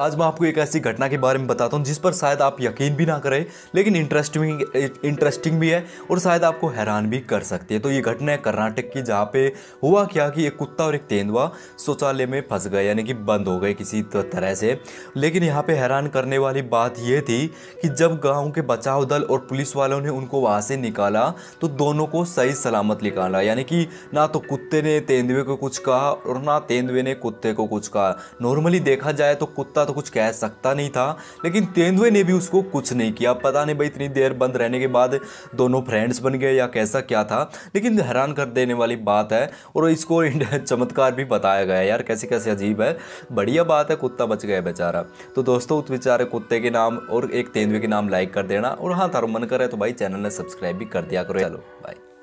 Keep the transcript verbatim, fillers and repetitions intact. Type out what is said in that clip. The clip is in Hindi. आज मैं आपको एक ऐसी घटना के बारे में बताता हूँ जिस पर शायद आप यकीन भी ना करें, लेकिन इंटरेस्टिंग इंटरेस्टिंग भी है और शायद आपको हैरान भी कर सकती है। तो ये घटना है कर्नाटक की, जहाँ पे हुआ क्या कि एक कुत्ता और एक तेंदुआ शौचालय में फंस गए, यानी कि बंद हो गए किसी तरह से। लेकिन यहाँ पे हैरान करने वाली बात ये थी कि जब गाँव के बचाव दल और पुलिस वालों ने उनको वहाँ से निकाला तो दोनों को सही सलामत निकाला, यानी कि ना तो कुत्ते ने तेंदुए को कुछ कहा और ना तेंदुए ने कुत्ते को कुछ कहा। नॉर्मली देखा जाए तो कुत्ता तो कुछ कह सकता नहीं था, लेकिन तेंदुए ने भी उसको कुछ नहीं किया। पता नहीं भाई इतनी देर बंद रहने के बाद दोनों फ्रेंड्स बन गए या कैसा क्या था, लेकिन हैरान कर देने वाली बात है और इसको चमत्कार भी बताया गया है। यार कैसे कैसे अजीब है, बढ़िया बात है, कुत्ता बच गया बेचारा। तो दोस्तों उस बेचारे कुत्ते के नाम और एक तेंदुए के नाम लाइक कर देना, और हाँ तारो मन करे तो भाई चैनल ने सब्सक्राइब भी कर दिया करो। चलो बाय।